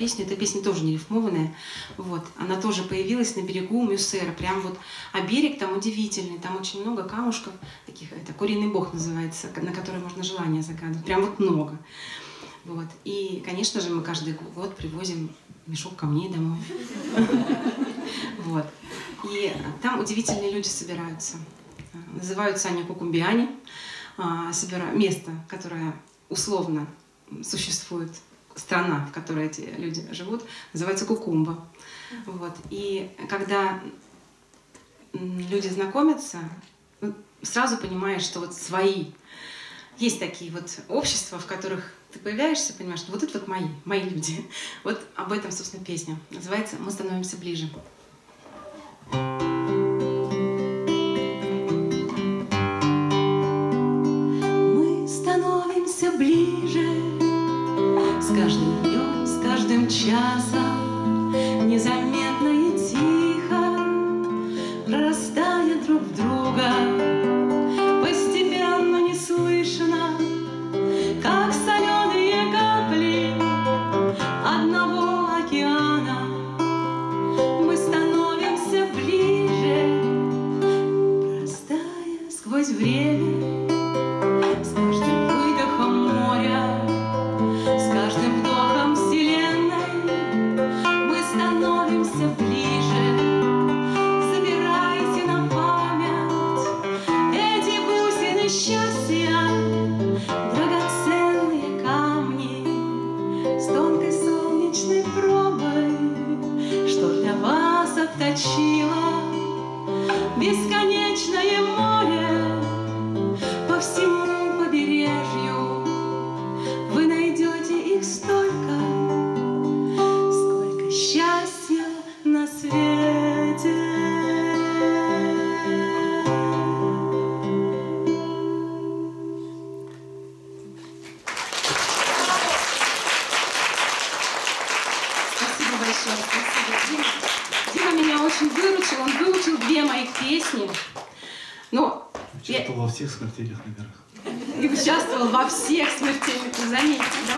песню. Эта песня тоже не рифмованная. Вот. Она тоже появилась на берегу Мюссера. Прям вот, а берег там удивительный, там очень много камушков таких, это Куриный бог называется, на который можно желание загадывать. Прям вот много. Вот. И, конечно же, мы каждый год привозим мешок камней домой. Вот. И там удивительные люди собираются. Называются они кукумбиане. Место, которое условно существует, страна, в которой эти люди живут, называется Кукумба. Вот. И когда люди знакомятся, сразу понимаешь, что вот свои. Есть такие вот общества, в которых ты появляешься, понимаешь, что вот это вот мои люди. Вот об этом, собственно, песня. Называется «Мы становимся ближе». С каждым днем, с каждым часом незаметно и тихо прорастая друг в друга, постепенно не слышно, как соленые капли одного океана. Мы становимся ближе, прорастая сквозь время. Бесконечное море по всему побережью. Вы найдете их столько, сколько счастья на свете. Спасибо большое, спасибо, Дима. Дима меня очень выручил, он выучил две моих песни. Но участвовал во всех смертельных номерах. И участвовал во всех смертельных, заметьте. Да?